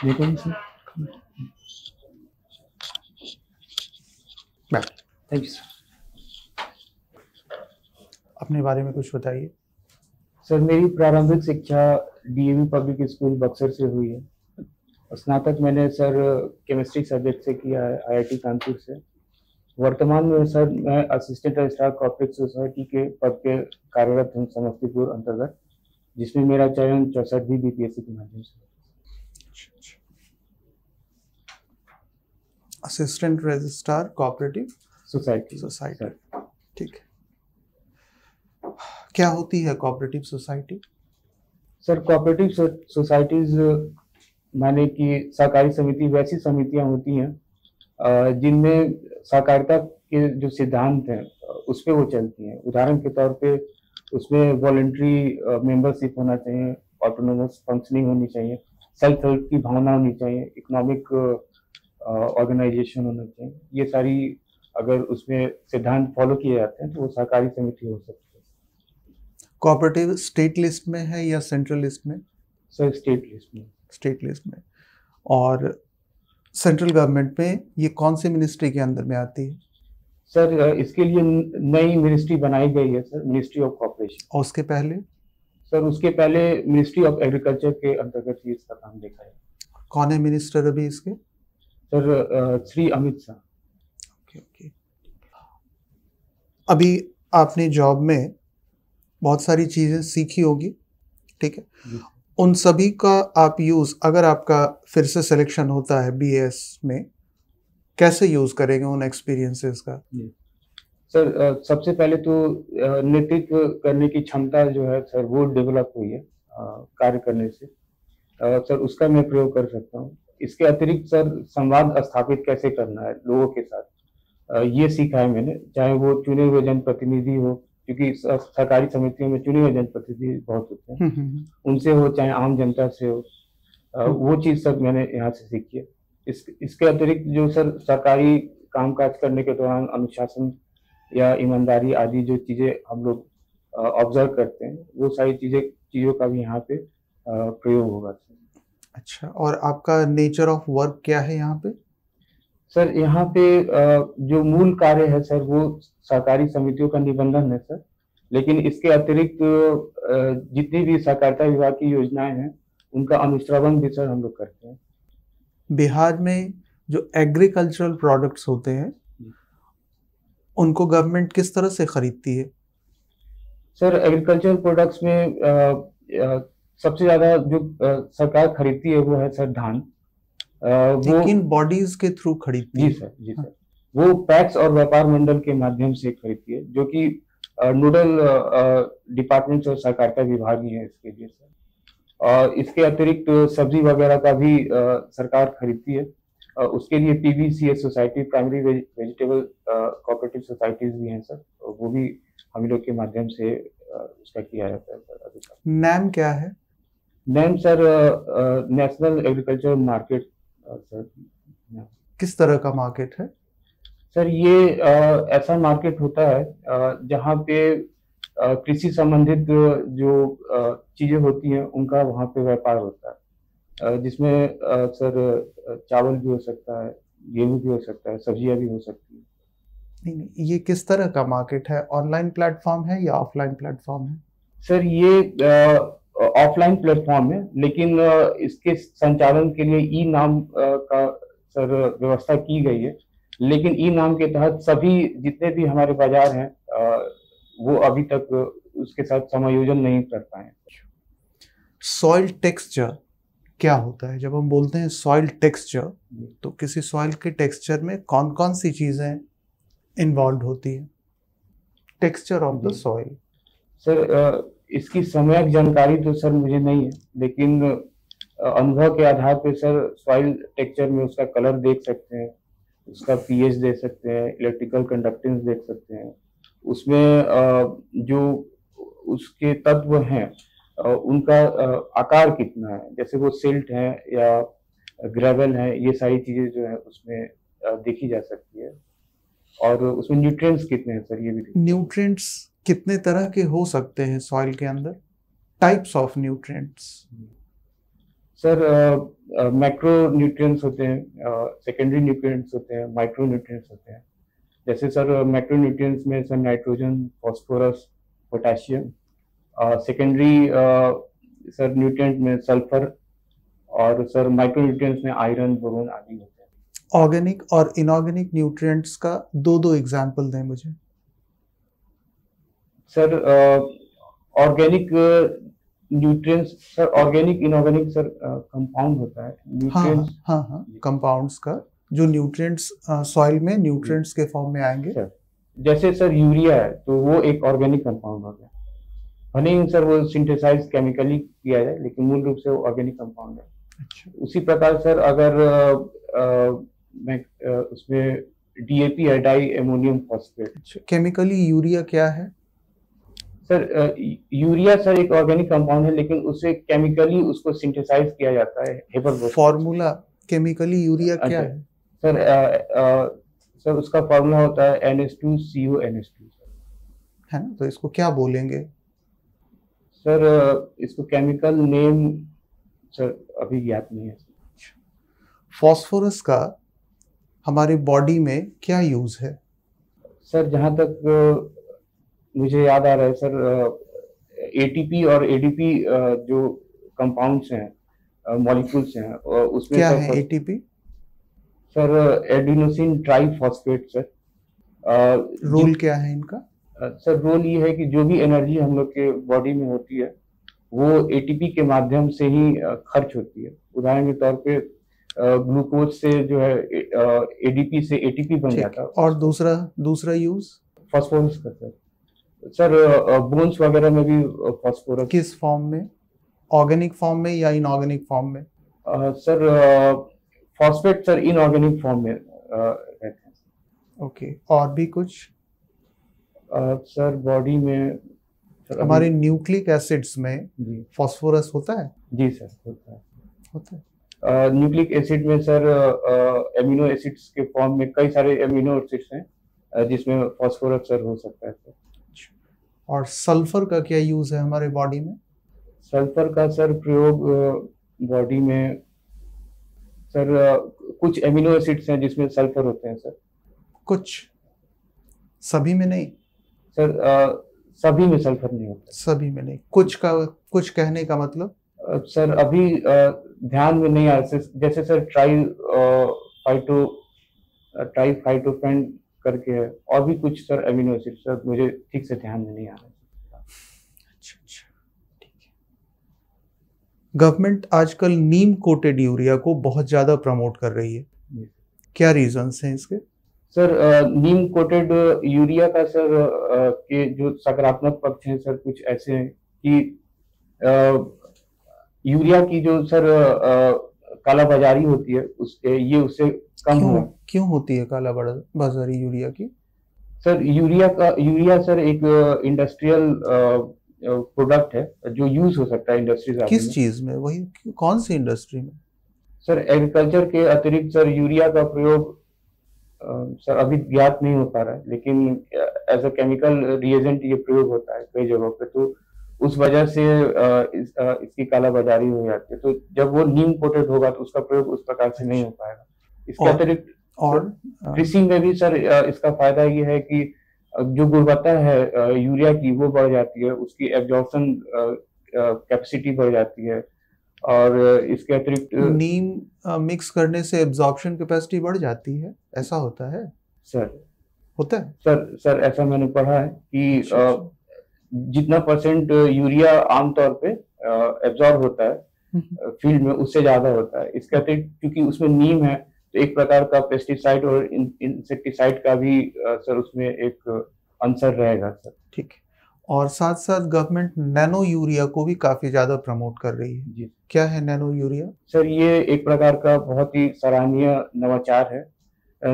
Thank you sir. अपने बारे में कुछ बताइए। सर मेरी प्रारंभिक शिक्षा डीएवी पब्लिक स्कूल बक्सर से हुई है। स्नातक मैंने सर केमिस्ट्री सब्जेक्ट से किया है, आईआईटी कानपुर से। वर्तमान में सर मैं असिस्टेंट रजिस्ट्रार कॉर्पोरेट सोसाइटी के पद पे कार्यरत हूँ समस्तीपुर अंतर्गत, जिसमें मेरा चयन 64वीं बीपीएससी के माध्यम से। असिस्टेंट रजिस्ट्रार कॉर्पोरेटिव सोसाइटी, ठीक है। क्या होती है corporative society? Sir corporative societies माने कि सहकारी समिति वैसी समितियां होती हैं जिनमें सहकारिता के जो सिद्धांत हैं उस पर वो चलती हैं। उदाहरण के तौर पे उसमें वॉलंटरी मेंबरशिप होना चाहिए, ऑटोनोमस फंक्शनिंग होनी चाहिए, सेल्फ हेल्प की भावना होनी चाहिए, इकोनॉमिक ऑर्गेनाइजेशन होना चाहिए। ये सारी अगर उसमें सिद्धांत फॉलो किए जाते हैं तो वो सहकारी समिति हो सकती है। कोऑपरेटिव स्टेट लिस्ट में है या सेंट्रल लिस्ट में? सर स्टेट लिस्ट में। स्टेट लिस्ट में। और सेंट्रल गवर्नमेंट में ये कौन से मिनिस्ट्री के अंदर में आती है? सर इसके लिए नई मिनिस्ट्री बनाई गई है सर, मिनिस्ट्री ऑफ कॉर्पोरेशन। और उसके पहले? सर उसके पहले मिनिस्ट्री ऑफ एग्रीकल्चर के अंतर्गत ही इसका काम देखा है। कौन है मिनिस्टर अभी इसके? Sir Shri Amit Shah. Okay okay. अभी आपने जॉब में बहुत सारी चीज़ें सीखी होगी, ठीक है। उन सभी का आप यूज़, अगर आपका फिर से सिलेक्शन होता है बीएस में, कैसे यूज़ करेंगे उन एक्सपीरियंसेस का? सर सबसे पहले तो नेतृत्व करने की क्षमता जो है सर वो डेवलप हुई है कार्य करने से। सर उसका मैं प्रयोग कर सकता हूँ। इसके अतिरिक्त सर संवाद स्थापित कैसे करना है लोगों के साथ ये सीखा है मैंने, चाहे वो चुने हुए जनप्रतिनिधि हो, क्योंकि सरकारी समितियों में चुने हुए जनप्रतिनिधि बहुत होते हैं, उनसे हो चाहे आम जनता से हो, वो चीज़ सब मैंने यहाँ से सीखी है। इसके अतिरिक्त जो सर सरकारी कामकाज करने के दौरान अनुशासन या ईमानदारी आदि जो चीज़ें हम लोग ऑब्जर्व करते हैं वो सारी चीज़ों का भी यहाँ पे प्रयोग होगा। अच्छा, और आपका नेचर ऑफ वर्क क्या है यहाँ पे? सर यहाँ पे जो मूल कार्य है सर वो सहकारी समितियों का निबंधन है सर, लेकिन इसके अतिरिक्त जितनी भी सहकारिता विभाग की योजनाएं हैं उनका अनुश्रवण भी सर हम लोग करते हैं। बिहार में जो एग्रीकल्चरल प्रोडक्ट्स होते हैं उनको गवर्नमेंट किस तरह से खरीदती है? सर एग्रीकल्चरल प्रोडक्ट्स में सबसे ज़्यादा जो सरकार खरीदती है वो है सर धान। लेकिन बॉडीज के थ्रू खरीदती है? जी सर। वो पैक्स और व्यापार मंडल के माध्यम से खरीदती है, जो कि नोडल डिपार्टमेंट्स और सहकारिता विभाग ही है इसके लिए सर। और इसके अतिरिक्त सब्जी वगैरह का भी सरकार खरीदती है। उसके लिए PVCS society, primary vegetable cooperative societies भी हैं सर, वो भी हम लोग के माध्यम से उसका किया जाता है सर। नाम क्या है? नाम sir national agriculture market sir. किस तरह का मार्केट है सर? ये ऐसा मार्केट होता है जहाँ पे कृषि संबंधित जो चीज़ें होती हैं उनका वहाँ पे व्यापार होता है, जिसमें सर चावल भी हो सकता है, गेहूं भी हो सकता है, सब्जियाँ भी हो सकती है। नहीं, ये किस तरह का मार्केट है? ऑनलाइन प्लेटफॉर्म है या ऑफलाइन प्लेटफॉर्म है? सर ये ऑफलाइन प्लेटफॉर्म है, लेकिन इसके संचालन के लिए ई-नाम का सर व्यवस्था की गई है। लेकिन ई-नाम के तहत सभी जितने भी हमारे बाजार हैं वो अभी तक उसके साथ समायोजन नहीं कर पाए। सॉइल टेक्सचर क्या होता है? जब हम बोलते हैं सॉइल टेक्सचर तो किसी सॉइल के टेक्सचर में कौन कौन सी चीज़ें इन्वॉल्व होती है? Texture of the soil. Sir इसकी सम्यक जानकारी तो सर मुझे नहीं है, लेकिन अनुभव के आधार पे सर सॉइल टेक्सचर में उसका कलर देख सकते हैं, उसका पीएच देख सकते हैं, इलेक्ट्रिकल कंडक्टेंस देख सकते हैं, उसमें जो उसके तत्व हैं उनका आकार कितना है, जैसे वो सिल्ट है या ग्रेवल है, ये सारी चीज़ें जो है उसमें देखी जा सकती है। और उसमें न्यूट्रिएंट्स कितने हैं सर ये भी। न्यूट्रिएंट्स कितने तरह के हो सकते हैं सॉइल के अंदर? Types of nutrients. Sir macro nutrients होते हैं, सेकेंडरी न्यूट्रिएंट्स होते हैं, माइक्रो न्यूट्रिएंट्स होते हैं। जैसे सर मैक्रो न्यूट्रिएंट्स में sir nitrogen, phosphorus, potassium. Secondary sir nutrient में सल्फर, और सर माइक्रो न्यूट्रिएंट्स में आयरन, बोरोन आदि होते हैं। ऑर्गेनिक और इनऑर्गेनिक न्यूट्रिएंट्स का दो दो एग्जाम्पल दें मुझे। Sir organic nutrients sir organic inorganic sir compound होता है न्यूट्रिएंट्स। हाँ हाँ, कंपाउंड्स का जो न्यूट्रिएंट्स सॉइल में न्यूट्रिएंट्स के फॉर्म में आएंगे सर। जैसे सर यूरिया है तो वो एक ऑर्गेनिक कंपाउंड हो गया, भले ही सर वो सिंथेसाइज केमिकली किया जाए लेकिन मूल रूप से वो ऑर्गेनिक कंपाउंड है। अच्छा। उसी प्रकार सर अगर उसमें डीएपी है, di ammonium phosphate. Chemically urea क्या है सर? यूरिया सर एक ऑर्गेनिक कंपाउंड है लेकिन उसे केमिकली उसको सिंथेसाइज किया जाता है। फॉर्मूला केमिकली यूरिया क्या है सर? सर उसका फॉर्मूला होता है NH2CONH2 है ना, तो इसको क्या बोलेंगे सर? इसको केमिकल नेम सर अभी याद नहीं है। फॉस्फोरस का हमारे बॉडी में क्या यूज है सर? जहाँ तक मुझे याद आ रहा है सर एटीपी और एडीपी जो कंपाउंड्स हैं, मॉलिक्यूल्स हैं, उसमें क्या है ATP sir? Adenosine triphosphate sir. Role क्या है इनका सर? रोल ये है कि जो भी एनर्जी हम लोग के बॉडी में होती है वो एटीपी के माध्यम से ही खर्च होती है। उदाहरण के तौर पे ग्लूकोज से जो है एडीपी से एटीपी बन जाता है। और दूसरा यूज फॉस्फोरस का सर बोन्स वगैरह में भी फॉस्फोरस। किस फॉर्म में, ऑर्गेनिक फॉर्म में या इनऑर्गेनिक फॉर्म में sir? Phosphate sir inorganic form में रहते हैं। ओके, और भी कुछ सर बॉडी में सर? हमारे न्यूक्लिक एसिड्स में फॉस्फोरस होता है। जी सर होता है। न्यूक्लिक एसिड में सर एमिनो एसिड्स के फॉर्म में कई सारे एमिनो एसिड्स हैं जिसमें फॉस्फोरस सर हो सकता है सर। और सल्फर का क्या यूज है हमारे बॉडी में? सल्फर का सर प्रयोग बॉडी में सर कुछ एमिनो एसिड्स हैं जिसमें सल्फर होते हैं सर। कुछ, सभी में नहीं सर। सभी में सल्फर नहीं होता। सभी में नहीं, कुछ कहने का मतलब सर अभी ध्यान में नहीं आ। जैसे सर ट्राइफाइटोफैन करके है, और भी कुछ सर अमीनो एसिड सर मुझे ठीक से ध्यान में नहीं आ रहा। अच्छा, ठीक है। गवर्नमेंट आजकल नीम कोटेड यूरिया को बहुत ज्यादा प्रमोट कर रही है, क्या रीजंस हैं इसके सर? नीम कोटेड यूरिया का सर के जो सकारात्मक पक्ष हैं सर कुछ ऐसे हैं कि यूरिया की जो सर कालाबाजारी होती है उसके ये उससे कम हो। क्यों होती है कालाबाजारी यूरिया की सर? यूरिया सर एक इंडस्ट्रियल प्रोडक्ट है जो यूज हो सकता है इंडस्ट्रीज। किस चीज में, वही कौन सी इंडस्ट्री में सर? एग्रीकल्चर के अतिरिक्त सर यूरिया का प्रयोग सर अभी ज्ञात नहीं हो पा रहा है लेकिन एज अ केमिकल रिएजेंट ये प्रयोग होता है कई जगहों पे, तो उस वजह से इसकी कालाबाजारी हो जाती है। तो जब वो नीम कोटेड होगा तो उसका प्रयोग उस प्रकार से नहीं हो पाएगा। इसके अतिरिक्त और कृषि में भी सर इसका फायदा ये है कि जो गुणवत्ता है यूरिया की वो बढ़ जाती है, उसकी एब्जॉर्प्शन कैपेसिटी बढ़ जाती है। और इसके अतिरिक्त नीम मिक्स करने से एब्जॉर्प्शन कैपेसिटी बढ़ जाती है, ऐसा होता है सर? होता है सर ऐसा मैंने पढ़ा है कि जितना परसेंट यूरिया आमतौर पे एब्जॉर्ब होता है फील्ड में उससे ज्यादा होता है। इसके अतिरिक्त क्योंकि उसमें नीम है तो एक प्रकार का पेस्टिसाइड और इंसेक्टिसाइड का भी सर उसमें एक आंसर रहेगा सर। ठीक है, और साथ साथ गवर्नमेंट नैनो यूरिया को भी काफी ज्यादा प्रमोट कर रही है। जी। क्या है नैनो यूरिया सर? ये एक प्रकार का बहुत ही सराहनीय नवाचार है।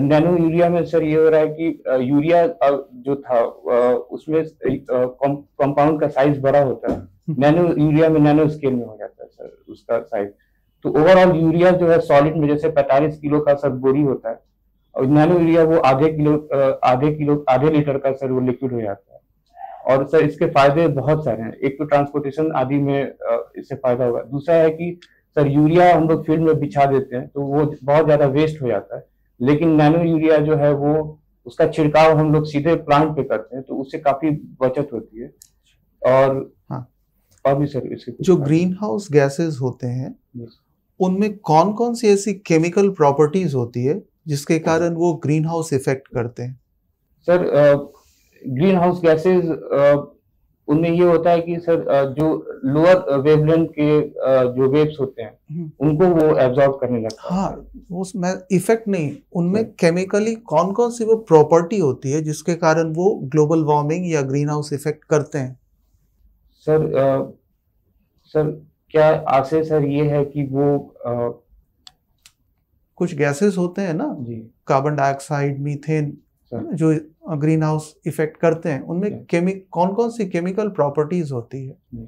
नैनो यूरिया में सर ये हो रहा है कि यूरिया जो था उसमें कंपाउंड का साइज बड़ा होता है, नैनो यूरिया में नैनो स्केल में हो जाता है सर उसका साइज। तो ओवरऑल यूरिया जो है सॉलिड में जैसे 45 किलो का सर बोरी होता है और नैनो यूरिया वो आधे लीटर का सर वो लिक्विड हो जाता है। और सर इसके फायदे बहुत सारे हैं। एक तो ट्रांसपोर्टेशन आदि में इससे फायदा होगा, दूसरा है कि सर यूरिया हम लोग फील्ड में बिछा देते हैं तो वो बहुत ज्यादा वेस्ट हो जाता है, लेकिन नैनो यूरिया जो है वो उसका छिड़काव हम लोग सीधे प्लांट पे करते हैं तो उससे काफी बचत होती है। और हाँ, और भी सर इसके जो ग्रीन हाउस गैसेज होते हैं उनमें कौन कौन सी ऐसी केमिकल प्रॉपर्टीज होती है जिसके कारण वो ग्रीन हाउस इफेक्ट करते हैं? सर ग्रीन हाउस गैसेज उनमें ये होता है कि सर जो लोअर वेवलेंथ के जो वेव्स होते हैं उनको वो एब्जॉर्ब करने लगता है। हाँ, उसमें इफेक्ट नहीं, उनमें केमिकली कौन कौन सी वो प्रॉपर्टी होती है जिसके कारण वो ग्लोबल वार्मिंग या ग्रीन हाउस इफेक्ट करते हैं? सर सर क्या आशय सर ये है कि वो कुछ गैसेस होते हैं ना जी, कार्बन डाइऑक्साइड, मीथेन, जो ग्रीन हाउस इफेक्ट करते हैं, उनमें कौन कौन सी केमिकल प्रॉपर्टीज होती है?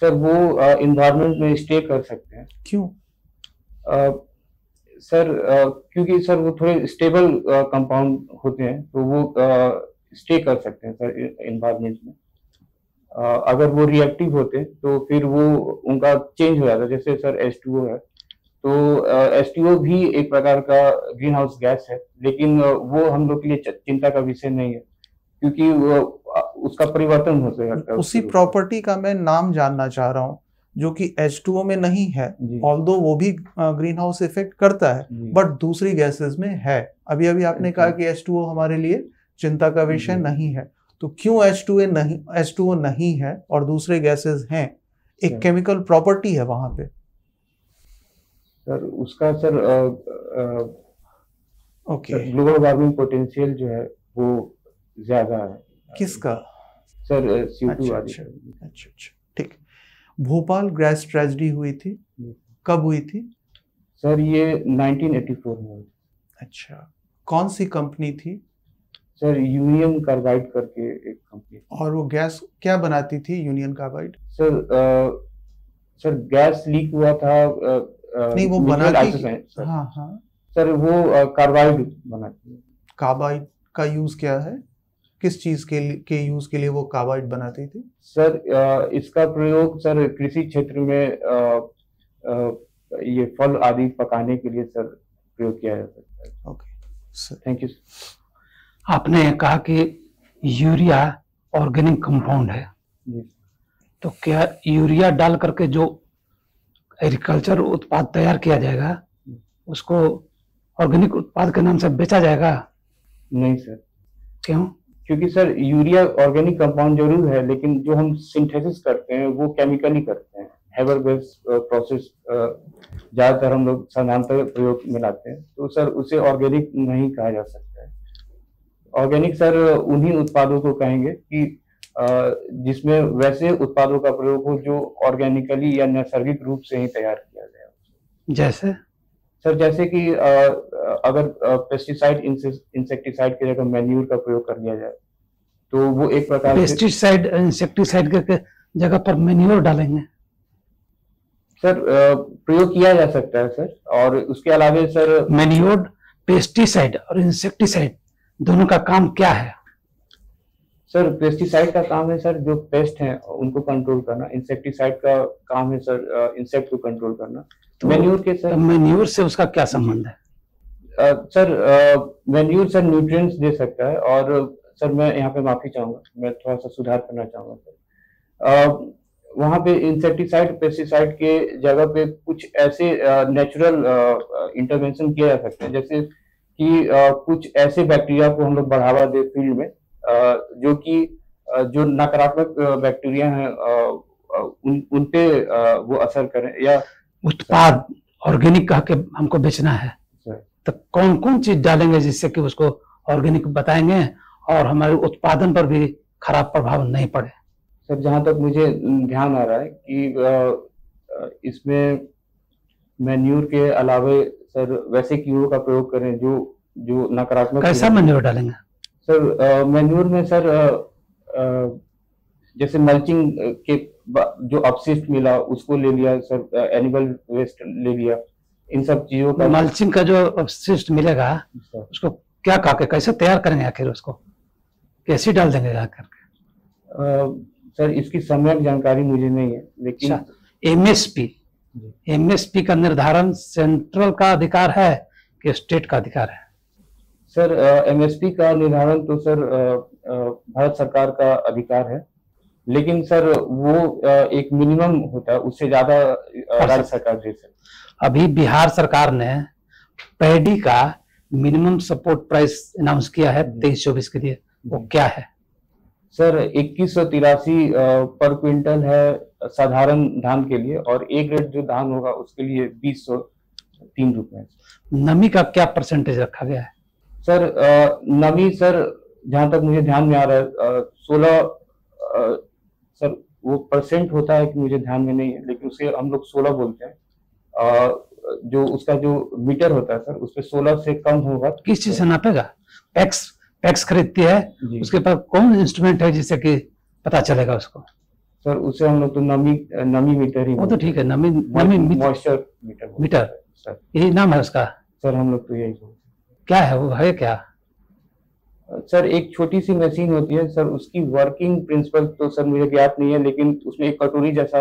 सर वो इन्वायरमेंट में स्टे कर सकते हैं। क्यों? सर क्योंकि सर वो थोड़े स्टेबल कंपाउंड होते हैं तो वो स्टे कर सकते हैं सर इन्वायरमेंट में। अगर वो रिएक्टिव होते तो फिर वो उनका चेंज हो जाता, जैसे सर H2O है तो H2O भी एक प्रकार का ग्रीन हाउस गैस है, लेकिन वो हम लोग के लिए चिंता का विषय नहीं है क्योंकि उसका परिवर्तन हो सकता है। उसी प्रॉपर्टी का मैं नाम जानना चाह रहा हूँ जो कि H2O में नहीं है, ऑल्दो वो भी ग्रीन हाउस इफेक्ट करता है बट दूसरी गैसेस में है। अभी अभी आपने कहा कि H2O हमारे लिए चिंता का विषय नहीं है, तो क्यों H2O नहीं है और दूसरे गैसेस हैं? एक केमिकल प्रॉपर्टी है वहां पे सर उसका। Sir okay, global warming potential जो है वो ज्यादा है। किसका सर? CO2। अच्छा, ठीक। भोपाल गैस ट्रेजेडी हुई थी, कब हुई थी सर? ये 1984 में। अच्छा, कौन सी कंपनी थी सर? यूनियन कार्बाइड करके एक कंपनी। और वो गैस क्या बनाती थी union carbide? Sir sir gas leak हुआ था। नहीं वो बनाती है सर। हाँ हाँ सर वो कार्बाइड बनाती है। कार्बाइड का यूज क्या है, किस चीज के यूज के लिए वो कार्बाइड बनाती थी सर? इसका प्रयोग सर कृषि क्षेत्र में ये फल आदि पकाने के लिए सर प्रयोग किया जाता है। Okay, thank you. आपने कहा कि यूरिया ऑर्गेनिक कंपाउंड है तो क्या यूरिया डाल करके जो एग्रीकल्चर उत्पाद तैयार किया जाएगा उसको ऑर्गेनिक उत्पाद के नाम से बेचा जाएगा? नहीं सर। क्यों? क्योंकि सर यूरिया ऑर्गेनिक कंपाउंड जरूर है लेकिन जो हम सिंथेसिस करते हैं वो केमिकली करते हैं, हैबर बेस्ड प्रोसेस ज्यादातर हम लोग साधारणतः प्रयोग में लाते हैं, तो सर उसे ऑर्गेनिक नहीं कहा जा सकता है। ऑर्गेनिक सर उन्हीं उत्पादों को कहेंगे कि जिसमें वैसे उत्पादों का प्रयोग हो जो ऑर्गेनिकली या नैसर्गिक रूप से ही तैयार किया गया। जैसे सर जैसे कि अगर पेस्टिसाइड इंसेक्टिसाइड की जगह मैन्यूर का प्रयोग कर लिया जाए तो वो एक प्रकार पेस्टिसाइड इंसेक्टिसाइड के जगह पर मैन्यूर डालेंगे सर, प्रयोग किया जा सकता है सर। और उसके अलावा सर मैन्यूर, पेस्टिसाइड और इंसेक्टिसाइड दोनों का काम क्या है सर? पेस्टिसाइड का काम है सर जो पेस्ट हैं उनको कंट्रोल करना, इंसेक्टिसाइड का काम है सर इंसेक्ट को कंट्रोल करना। तो मैन्यूर के सर मैन्यूर से उसका क्या संबंध है? सर मैन्यूर सर न्यूट्रिएंट्स दे सकता है। और सर मैं यहाँ पे माफी चाहूंगा, मैं थोड़ा सा सुधार करना चाहूंगा सर। वहाँ पे इंसेक्टिसाइड पेस्टिसाइड के जगह पे कुछ ऐसे नेचुरल इंटरवेंशन किया जा सकते हैं, जैसे कि कुछ ऐसे बैक्टीरिया को हम लोग बढ़ावा दे फील्ड में जो कि जो नकारात्मक बैक्टीरिया हैं उन पे वो असर करें। या उत्पाद ऑर्गेनिक कह के हमको बेचना है तो कौन कौन चीज डालेंगे जिससे कि उसको ऑर्गेनिक बताएंगे और हमारे उत्पादन पर भी खराब प्रभाव नहीं पड़े? सर जहाँ तक मुझे ध्यान आ रहा है कि इसमें मैन्यूर के अलावा सर वैसे कीड़ों का प्रयोग करें जो जो नकारात्मक। कैसा मैन्यूर डालेंगे सर? मैन्यूर में सर जैसे मल्चिंग के जो अपशिष्ट मिला उसको ले लिया सर, एनिमल वेस्ट ले लिया, इन सब चीजों का। मल्चिंग का जो अपशिष्ट मिलेगा उसको क्या कहा के कैसे तैयार करेंगे, आखिर उसको कैसे डाल देंगे आखिर? सर इसकी सम्यक जानकारी मुझे नहीं है लेकिन MSP एमएसपी का निर्धारण सेंट्रल का अधिकार है कि स्टेट का अधिकार है? सर एमएसपी का निर्धारण तो सर भारत सरकार का अधिकार है, लेकिन सर वो एक मिनिमम होता है, उससे ज्यादा राज्य सरकार दे सकती। अभी बिहार सरकार ने पैडी का मिनिमम सपोर्ट प्राइस अनाउंस किया है 23-24 के लिए, वो क्या है? सर 2183 पर क्विंटल है साधारण धान के लिए, और एक ग्रेड जो धान होगा उसके लिए 2,003 रुपए। नमी का क्या परसेंटेज रखा गया है? सर नमी सर जहां तक मुझे ध्यान में आ रहा है 16 सर वो परसेंट होता है कि मुझे ध्यान में नहीं है, लेकिन उसे हम लोग 16 बोलते हैं। जो उसका जो मीटर होता है सर उसपे 16 से कम होगा। किस चीज से नापेगा? पैक्स खरीदती है, उसके पास कौन इंस्ट्रूमेंट है जिससे कि पता चलेगा उसको? सर उसे हम लोग तो नमी मीटर ही, वो तो ठीक है, नमी मॉइस्चर मीटर सर यही नाम है उसका। सर हम लोग तो यही क्या है, वो है क्या सर? एक छोटी सी मशीन होती है सर, उसकी वर्किंग प्रिंसिपल तो सर मुझे ज्ञात नहीं है, लेकिन उसमें एक कटोरी जैसा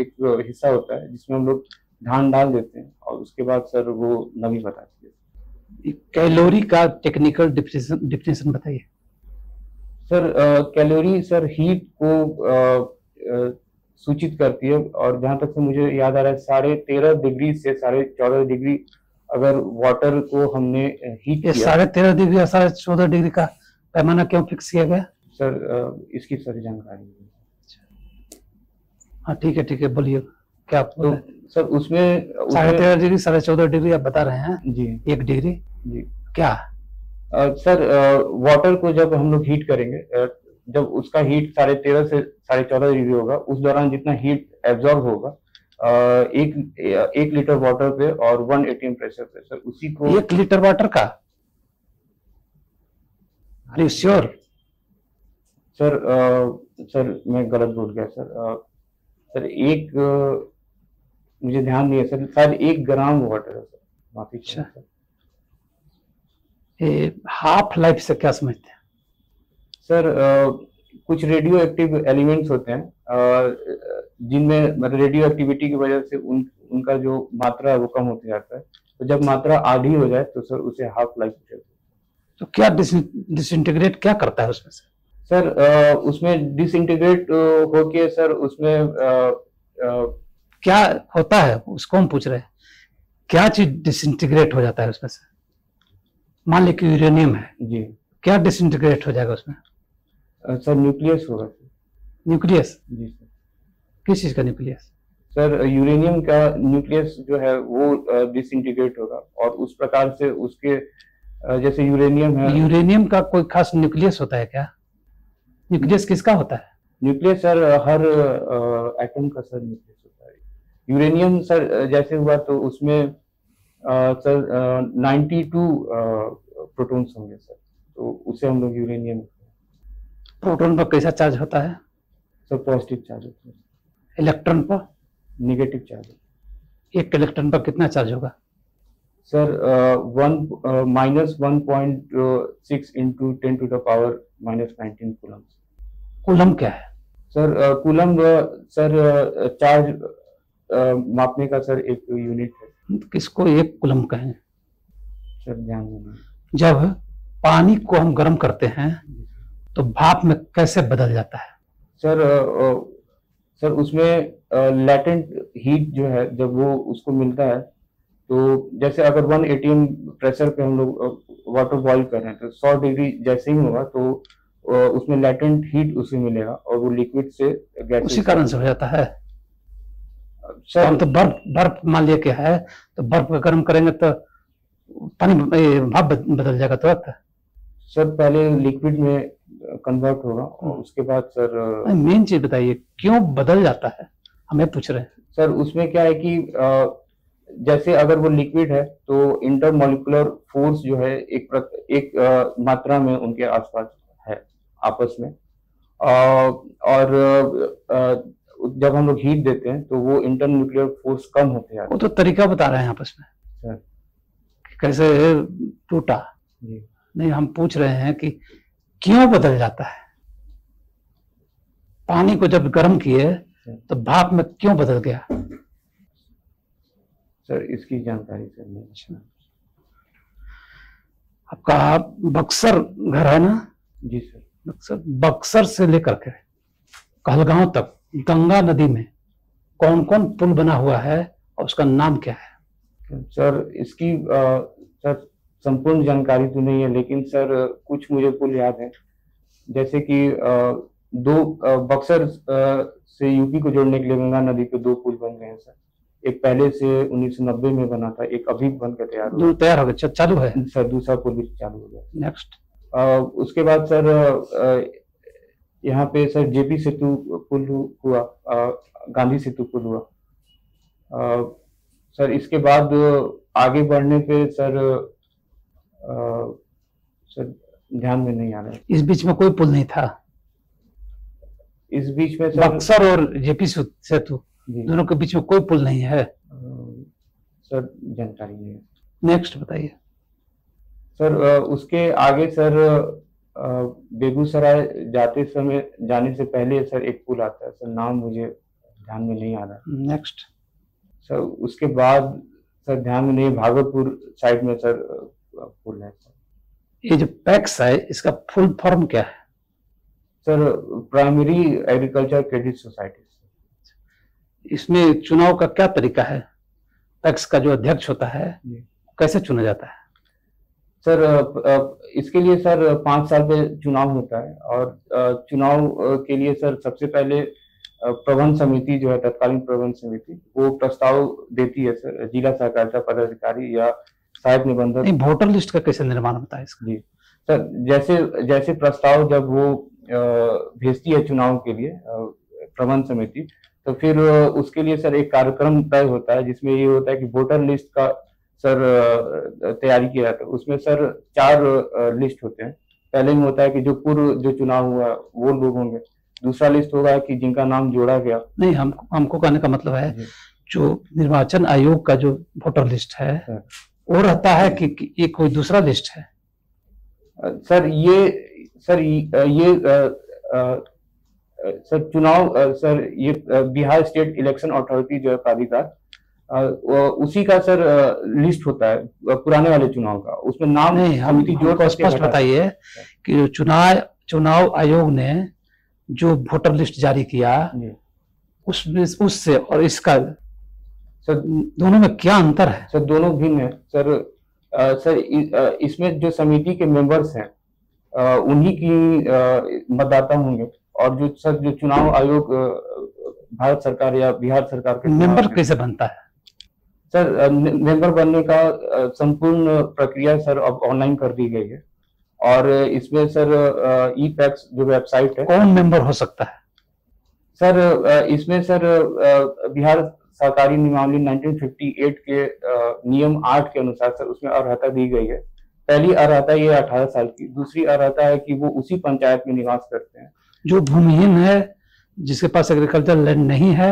एक हिस्सा होता है जिसमें हम लोग धान डाल देते हैं और उसके बाद सर वो नमी बताती है। कैलोरी का टेक्निकल डिफिनेशन बताइए। सर कैलोरी सर हीट को सूचित करती है, और जहां तक से मुझे याद आ रहा है 13.5 डिग्री से 14.5 डिग्री अगर वाटर को हमने हीट किया। 13.5 डिग्री और 14.5 डिग्री का पैमाना क्यों फिक्स किया गया सर? इसकी सारी जानकारी है। हाँ ठीक है बोलिए क्या आप तो सर उसमें 13.5 डिग्री 14.5 डिग्री आप बता रहे हैं जी, 1 डिग्री जी क्या सर? वाटर को जब हम लोग हीट करेंगे, जब उसका हीट 13.5 से 14.5 डिग्री होगा, उस दौरान जितना हीट एब्जॉर्ब होगा 1 लीटर वाटर पे और 180 प्रेशर पे सर उसी को। 1 लीटर वाटर का? Are you sure? Sir sir मैं गलत बोल गया सर। सर एक मुझे ध्यान नहीं है सर, शायद 1 ग्राम वाटर है सर। माफी चाहिए। हाफ लाइफ से क्या समझते हैं सर? कुछ रेडियो एक्टिव एलिमेंट्स होते हैं जिनमें मतलब रेडियो एक्टिविटी की वजह से उनका जो मात्रा है वो कम होती जाता है, तो जब मात्रा आधी हो जाए तो सर उसे हाफ लाइफ कहते हैं। तो क्या डिसइंटीग्रेट क्या करता है उसमें से? सर उसमें डिसइंटीग्रेट होके सर उसमें क्या होता है उसको हम पूछ रहे हैं, क्या चीज डिसइंटीग्रेट हो जाता है उसमें से? मान लीजिए कि यूरेनियम है जी, क्या डिसइंटीग्रेट हो जाएगा उसमें? सर न्यूक्लियस होगा। न्यूक्लियस जी सर। किस चीज का न्यूक्लियस? सर यूरेनियम का न्यूक्लियस जो है वो डिसइंटीग्रेट होगा, और उस प्रकार से उसके जैसे यूरेनियम है। यूरेनियम का कोई खास न्यूक्लियस होता है क्या? न्यूक्लियस किसका होता है? न्यूक्लियस सर हर एटम का सर न्यूक्लियस होता है। यूरेनियम सर जैसे हुआ तो उसमें सर 92 प्रोटॉन्स होंगे सर, तो उसे हम लोग यूरेनियम। प्रोटॉन पर कैसा चार्ज होता है सर? पॉजिटिव चार्ज होता है। इलेक्ट्रॉन पर? नेगेटिव चार्ज होता है। एक इलेक्ट्रॉन पर कितना चार्ज होगा सर? 1 - 1.6 × 10⁻¹⁹ कूलम। कूलम क्या है सर? कूलम सर चार्ज मापने का सर एक यूनिट है। किसको 1 कूलम कहें सर? ध्यान। जब पानी को हम गर्म करते हैं तो भाप में कैसे बदल जाता है सर? सर उसमें लैटेंट हीट जो है जब वो उसको मिलता है, तो जैसे अगर 180 प्रेशर पे हम लोग वाटर बॉइल कर रहे हैं तो 100 डिग्री जैसे ही होगा तो उसमें लैटेंट हीट उसे मिलेगा और वो लिक्विड से गैस। उसी कारण से हो जाता है सर। हम तो बर्फ मान लिया कि है, तो बर्फ को गर्म करेंगे तो पानी भाप बदल जाएगा तुरंत सर? पहले लिक्विड में कन्वर्ट होगा और उसके बाद सर। मेन चीज बताइए क्यों बदल जाता है, हमें पूछ रहे हैं सर। उसमें क्या है कि जैसे अगर वो लिक्विड है तो इंटरमॉलिक्यूलर फोर्स जो है एक मात्रा में उनके आसपास है आपस में, और जब हम लोग हीट देते हैं तो वो इंटरन्यूक्लियर फोर्स कम होते हैं। वो तो तरीका बता रहे हैं आपस में सर कैसे टूटा जी। नहीं हम पूछ रहे हैं कि क्यों बदल जाता है? पानी को जब गर्म किए तो भाप में क्यों बदल गया? सर इसकी जानकारी सर नहीं। आपका बक्सर घर है ना? जी सर। बक्सर से लेकर के कहलगांव तक गंगा नदी में कौन कौन पुल बना हुआ है और उसका नाम क्या है? सर इसकी सर संपूर्ण जानकारी तो नहीं है, लेकिन सर कुछ मुझे पुल याद है, जैसे कि दो बक्सर से यूपी को जोड़ने के लिए गंगा नदी पे दो पुल बन गए हैं सर। एक पहले से 1990 में बना था, एक अभी बनकर तैयार हो गया, चालू है सर, दूसरा पुल भी चालू हो गया। नेक्स्ट उसके बाद सर यहाँ पे सर जेपी सेतु पुल हुआ, गांधी सेतु पुल हुआ सर। इसके बाद आगे बढ़ने पे सर सर ध्यान में नहीं आ रहा है। इस बीच में कोई पुल नहीं था? इस बीच में सर बक्सर और जेपी सेतु दोनों के बीच में कोई पुल नहीं है सर, जानकारी नहीं है। नेक्स्ट बताइए सर। उसके आगे सर बेगूसराय जाते समय, जाने से पहले सर एक पुल आता है सर, नाम मुझे ध्यान में नहीं आ रहा। नेक्स्ट सर उसके बाद सर ध्यान में नहीं, भागलपुर साइड में सर पुल है सर। ये जो पैक्स है इसका फुल फॉर्म क्या है? Sir primary agriculture credit society. इसमें चुनाव का क्या तरीका है? पैक्स का जो अध्यक्ष होता है कैसे चुना जाता है? सर इसके लिए सर 5 साल पे चुनाव होता है, और चुनाव के लिए सर सबसे पहले प्रबंध समिति जो है, तत्कालीन प्रबंध समिति, वो प्रस्ताव देती है सर जिला सहकारिता पदाधिकारी या सहायक निबंधक। वोटर लिस्ट का कैसे निर्माण होता है इसका? जी सर, जैसे जैसे प्रस्ताव जब वो भेजती है चुनाव के लिए प्रबंध समिति, तो फिर उसके लिए सर एक कार्यक्रम तय होता है, जिसमें ये होता है कि वोटर लिस्ट का सर तैयारी किया जाता है। उसमें सर 4 लिस्ट होते हैं। पहले में होता है कि जो पूर्व जो चुनाव हुआ वो लोग होंगे, दूसरा लिस्ट होगा कि जिनका नाम जोड़ा गया। नहीं, हमको कहने का मतलब है जो निर्वाचन आयोग का जो वोटर लिस्ट है वो रहता है कि ये कोई दूसरा लिस्ट है सर? ये चुनाव सर ये बिहार स्टेट इलेक्शन अथॉरिटी जो है प्राधिकार, उसी का सर लिस्ट होता है पुराने वाले चुनाव का, उसमें नाम नहीं। हम स्पष्ट बताइए कि जो चुनाव आयोग ने जो वोटर लिस्ट जारी किया उससे और इसका सर दोनों में क्या अंतर है? सर दोनों भिन्न है सर। सर इसमें जो समिति के मेंबर्स हैं उन्हीं की मतदाता होंगे, और जो सर जो चुनाव आयोग भारत सरकार या बिहार सरकार के मेंबर कैसे बनता है सर? मेंबर बनने का संपूर्ण प्रक्रिया सर अब ऑनलाइन कर दी गई है, और इसमें सर ई पैक्स जो वेबसाइट है। कौन मेंबर हो सकता है सर? इसमें सर बिहार सहकारी नियमावली 1958 के नियम 8 के अनुसार सर उसमें अर्हता दी गई है। पहली अर्हता ये 18 साल की, दूसरी अर्हता है कि वो उसी पंचायत में निवास करते हैं। जो भूमिहीन है, जिसके पास एग्रीकल्चर लैंड नहीं है,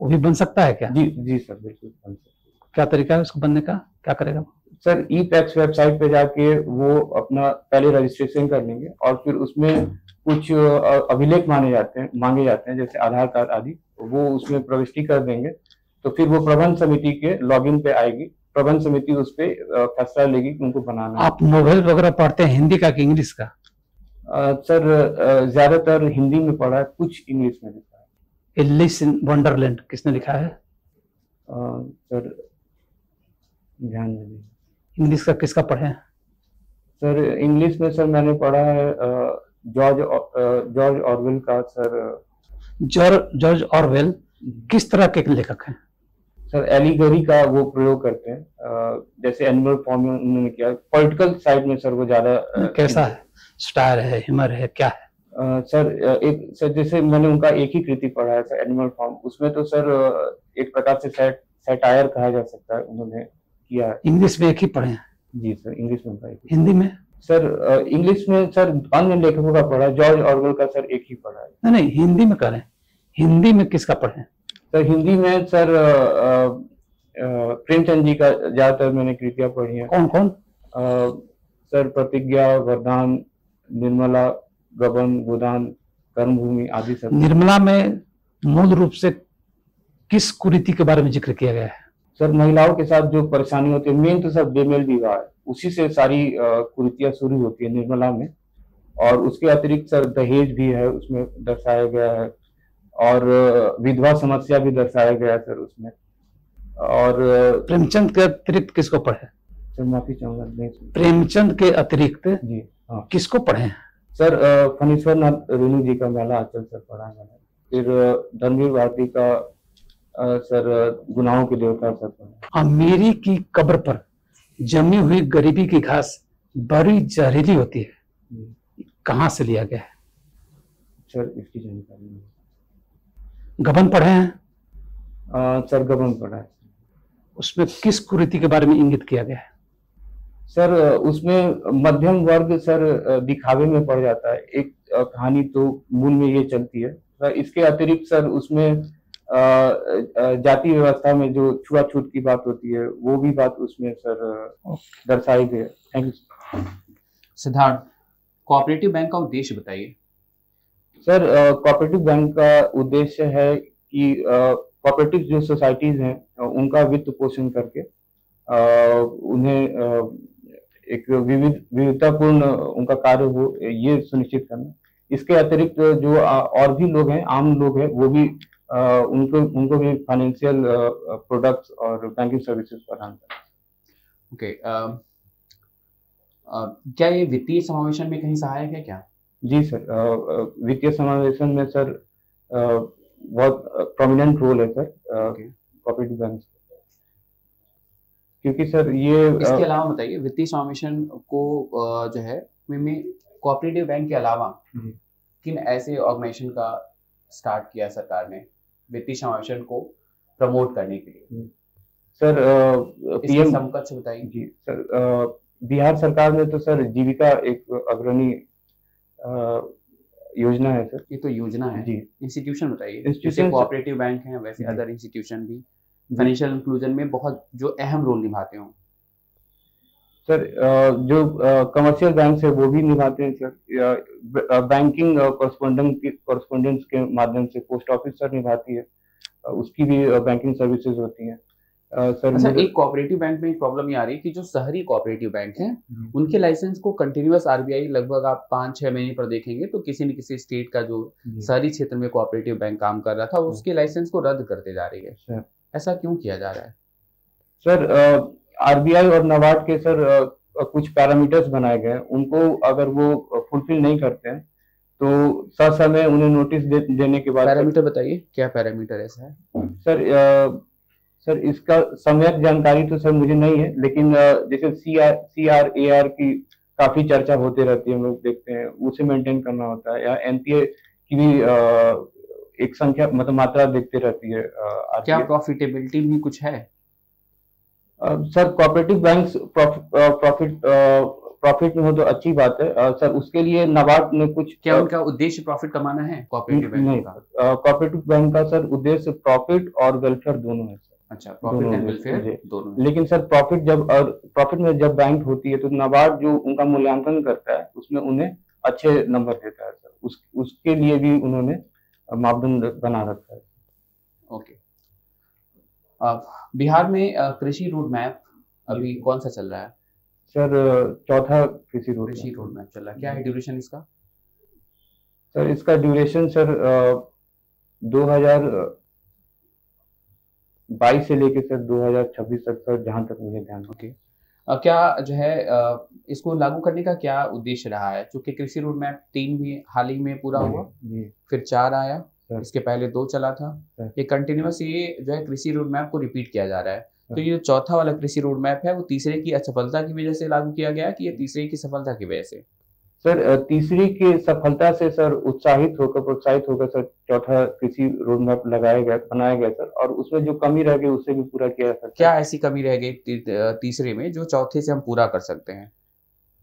वो भी बन सकता है क्या? जी जी सर बिल्कुल बन सकता है। क्या तरीका है उसको बनने का, क्या करेगा सर? ई पैक्स वेबसाइट पे जाके वो अपना पहले रजिस्ट्रेशन कर लेंगे, और फिर उसमें कुछ अभिलेख मांगे जाते हैं जैसे आधार कार्ड आदि, वो उसमें प्रविष्टि कर देंगे। तो फिर वो प्रबंध समिति के लॉगिन पे आएगी, प्रबंध समिति उस पे फैसला लेगी कि उनको बनाना। आप नोवेल वगैरह पढ़ते हैं हिंदी का कि इंग्लिश का? सर ज्यादातर हिंदी में पढ़ा है, कुछ इंग्लिश में लिखा है। एलिस इन वंडरलैंड किसने लिखा है सर? ध्यान नहीं। इंग्लिश का किसका पढ़े सर? इंग्लिश में सर मैंने पढ़ा है जॉर्ज ऑरवेल का सर। जॉर्ज ऑरवेल किस तरह के लेखक हैं सर? एलिगरी का वो प्रयोग करते हैं, जैसे एनिमल फॉर्म में उन्होंने किया। पॉलिटिकल साइड में सर वो ज्यादा कैसा है, स्टाइल है, ह्यूमर है, क्या है सर? एक सर जैसे मैंने उनका एक ही कृति पढ़ा है सर, एनिमल फॉर्म, उसमें तो सर एक प्रकार से सैटायर कहा जा सकता है उन्होंने किया। इंग्लिश में एक ही पढ़े हैं? जी सर इंग्लिश में पढ़े। हिंदी में सर? इंग्लिश में सर अन्य लेखकों का पढ़ा, जॉर्ज ऑरवेल का सर एक ही पढ़ा है। नहीं, हिंदी में करें, हिंदी में किसका पढ़े सर? हिंदी में सर प्रेमचंद जी का ज्यादातर मैंने कृतियां पढ़ी है। कौन कौन सर? प्रतिज्ञा, वरदान, निर्मला, गबन, गोदान, कर्मभूमि आदि सब। निर्मला में मूल रूप से किस कुरीति के बारे में जिक्र किया गया है? सर महिलाओं के साथ जो परेशानी होती है मेन तो सर बेमेल विवाह है, उसी से सारी कुरीतियां शुरू होती है निर्मला में। और उसके अतिरिक्त सर दहेज भी है उसमें दर्शाया गया है, और विधवा समस्या भी दर्शाया गया है सर उसमें। और प्रेमचंद के अतिरिक्त किसको पढ़े सर? माफी चाहूंगा, प्रेमचंद के अतिरिक्त जी हाँ किसको पढ़े सर? फणीश्वर नाथ रेणु जी का मेला आंचल सर पढ़ा है, फिर धनवीर भारती का सर गुनाहों के देवता सर पढ़ा। अमीरी की कब्र पर जमी हुई गरीबी की घास बड़ी जहरीली होती है, कहाँ से लिया गया है सर इसकी जानकारी नहीं। गबन पढ़े हैं सर? गबन पढ़ा है। उसमें किस कुरीति के बारे में इंगित किया गया है सर? उसमें मध्यम वर्ग सर दिखावे में पड़ जाता है, एक कहानी तो मूल में ये चलती है सर। इसके अतिरिक्त सर उसमें जाति व्यवस्था में जो छुआछूत की बात होती है वो भी बात उसमें सर दर्शाई गई है। Thank you. Siddharth, cooperative bank का उद्देश्य बताइए सर। कोऑपरेटिव बैंक का उद्देश्य है कि कोऑपरेटिव जो सोसाइटीज हैं उनका वित्त पोषण करके उन्हें एक विविधतापूर्ण उनका कार्य हो ये सुनिश्चित करना। इसके अतिरिक्त जो और भी लोग हैं, आम लोग हैं, वो भी उनको भी फाइनेंशियल प्रोडक्ट्स और बैंकिंग सर्विसेज प्रदान करना। ओके, क्या ये वित्तीय समावेशन में कहीं सहायक है क्या? जी सर, वित्तीय समावेशन में सर बहुत प्रोमिनेंट रोल है सर कोऑपरेटिव बैंक, क्योंकि सर ये। इसके अलावा बताइए वित्तीय समावेशन को जो है कोऑपरेटिव बैंक के अलावा किन ऐसे ऑर्गेनाइजेशन का स्टार्ट किया सरकार ने वित्तीय समावेशन को प्रमोट करने के लिए सर? पीएम समकक्ष बताइए जी सर। बिहार सरकार में तो सर जीविका एक अग्रणी योजना है सर। ये तो योजना है जी। इंस्टीट्यूशन बताइए, इंस्टीट्यूशन कोऑपरेटिव बैंक है वैसे अदर इंस्टीट्यूशन भी फाइनेंशियल इंक्लूजन में बहुत जो अहम रोल निभाते हों सर? जो कमर्शियल बैंक है वो भी निभाते हैं सर। बैंकिंग कॉरस्पोंडेंस के माध्यम से पोस्ट ऑफिस सर निभाती है, उसकी भी बैंकिंग सर्विसेज होती हैं सर। अच्छा, एक कोऑपरेटिव बैंक में प्रॉब्लम ये आ रही है कि जो शहरी कोऑपरेटिव बैंक हैं उनके लाइसेंस को कंटिन्यूअस आरबीआई लगभग आप 5-6 महीने पर देखेंगे तो किसी न किसी स्टेट का जो शहरी क्षेत्र में कोऑपरेटिव बैंक काम कर रहा था उसके लाइसेंस को रद्द करते जा रही है। ऐसा क्यों किया जा रहा है सर? आरबीआई और नाबार्ड के सर कुछ पैरामीटर्स बनाए गए, उनको अगर वो फुलफिल नहीं करते हैं तो ससमय उन्हें नोटिस देने के बाद। पैरामीटर बताइए, क्या पैरामीटर ऐसा है सर? सर इसका सम्यक जानकारी तो सर मुझे नहीं है, लेकिन जैसे CRAR की काफी चर्चा होते रहती है, हम लोग देखते हैं, उसे मेंटेन करना होता है, या NPA की भी एक संख्या मतलब मात्रा देखते रहती है। क्या प्रॉफिटेबिलिटी भी कुछ है सर? कोऑपरेटिव बैंक प्रॉफिट में हो तो अच्छी बात है सर। उसके लिए नाबार्ड ने कुछ क्या उनका उद्देश्य प्रॉफिट कमाना है? कोऑपरेटिव बैंक का, कोऑपरेटिव बैंक का सर उद्देश्य प्रॉफिट और वेलफेयर दोनों है सर। अच्छा, प्रॉफिट एंड वेलफेयर दोनों। लेकिन सर प्रॉफिट में जब बैंक होती है तो नाबार्ड जो उनका मूल्यांकन करता है उसमें उन्हें अच्छे नंबर देता है सर। उसके लिए भी उन्होंने मापदंड बना रखा है। ओके, बिहार में कृषि रोड मैप अभी कौन सा चल रहा है सर? चौथा कृषि रोड मैप चल रहा है। क्या है ड्यूरेशन इसका सर? इसका ड्यूरेशन सर 2022 से लेके सर 2026 तक सर, जहां तक मुझे ध्यान। ओके, क्या जो है इसको लागू करने का क्या उद्देश्य रहा है? क्योंकि कृषि रोड मैप 3 भी हाल ही में पूरा हुआ, फिर 4 आया, इसके पहले 2 चला था। ये कंटिन्यूअस ये जो है कृषि रोड मैप को रिपीट किया जा रहा है। तो ये चौथा वाला कृषि रोड मैप है वो तीसरे की असफलता की वजह से लागू किया गया कि ये तीसरे की सफलता की वजह से सर? तीसरी की सफलता से सर प्रोत्साहित होकर सर चौथा कृषि रोड मैप बनाया गया सर। और उसमें जो कमी रह गई उससे भी पूरा किया जा सकता है। क्या ऐसी कमी रह गई तीसरे में जो चौथे से हम पूरा कर सकते हैं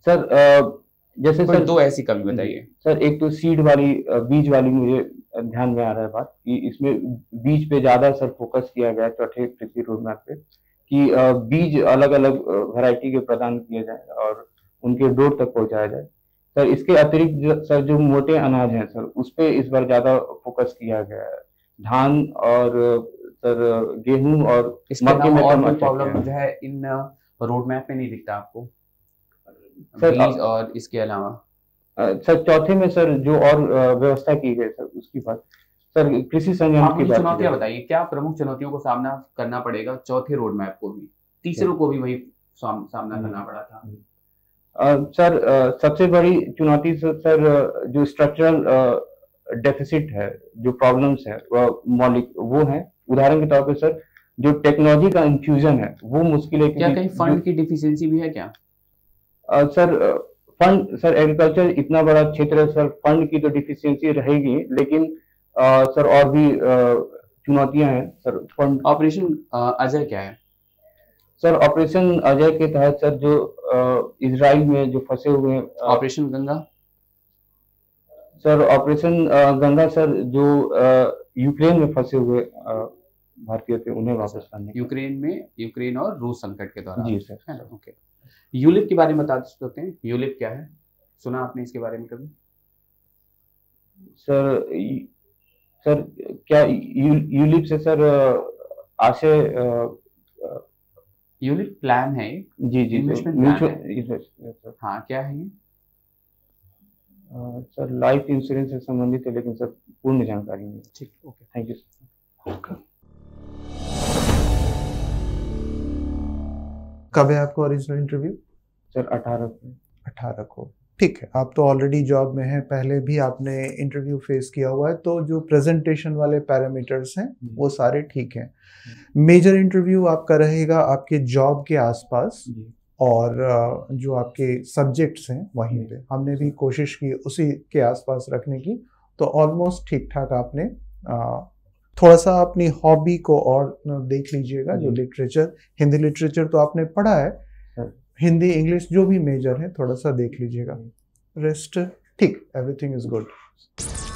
सर? जैसे सर 2 ऐसी कमी बताइए सर। एक तो सीड वाली, बीज वाली मुझे ध्यान में आ रहा है बात कि इसमें बीज पे ज्यादा सर फोकस किया गया चौथे कृषि रोड मैप पे कि बीज अलग अलग वैरायटी के प्रदान किए जाए और उनके डोर तक पहुंचाया जाए सर। इसके अतिरिक्त सर जो मोटे अनाज हैं सर उस पे इस बार ज्यादा फोकस किया गया है, धान और सर गेहूं और मक्के में और प्रॉब्लम जो है इन रोड मैप में नहीं दिखता आपको सर, और इसके अलावा सर चौथे में सर जो और व्यवस्था की है सर उसकी बात सर कृषि संयम की चुनौतियां बताइए, क्या प्रमुख चुनौतियों को सामना करना पड़ेगा चौथे रोड मैप को भी, तीसरों को भी वही सामना करना पड़ा था सर। सबसे बड़ी चुनौती सर जो स्ट्रक्चरल डेफिसिट है, जो प्रॉब्लम्स है वह मौलिक वो है। उदाहरण के तौर पे सर जो टेक्नोलॉजी का इंफ्यूजन है वो मुश्किल है। क्या कहीं फंड की डिफिशिएंसी भी है क्या सर? फंड सर एग्रीकल्चर इतना बड़ा क्षेत्र है सर, फंड की तो डिफिशिएंसी रहेगी, लेकिन सर और भी चुनौतियां हैं सर। फंड ऑपरेशन अजय क्या है सर? ऑपरेशन अजय के तहत सर जो इजराइल में जो फंसे हुए हैं। Operation Ganga sir? Operation Ganga sir जो यूक्रेन में फंसे हुए भारतीय थे उन्हें वापस लाने, यूक्रेन में, यूक्रेन और रूस संकट के दौरान जी सर है ना। ओके, यूलिप के बारे में बता सकते हैं, यूलिप क्या है? सुना आपने इसके बारे में कभी सर? सर क्या यूलिप से सर आशय, यूलिप प्लान है जी जी सर। हाँ क्या है ये सर? लाइफ इंश्योरेंस से संबंधित है, लेकिन सर पूर्ण जानकारी नहीं। ठीक, ओके, थैंक यू सर। कब है आपको ओरिजिनल इंटरव्यू सर? 18 को। ठीक है, आप तो ऑलरेडी जॉब में हैं, पहले भी आपने इंटरव्यू फेस किया हुआ है, तो जो प्रेजेंटेशन वाले पैरामीटर्स हैं वो सारे ठीक हैं। मेजर इंटरव्यू आपका रहेगा आपके जॉब के आसपास और जो आपके सब्जेक्ट्स हैं वहीं पे, हमने भी कोशिश की उसी के आसपास रखने की, तो ऑलमोस्ट ठीक ठाक आपने थोड़ा सा अपनी हॉबी को और देख लीजिएगा। जो लिटरेचर, हिंदी लिटरेचर तो आपने पढ़ा है, हिंदी इंग्लिश जो भी मेजर है थोड़ा सा देख लीजिएगा, रेस्ट ठीक, एवरीथिंग इज गुड।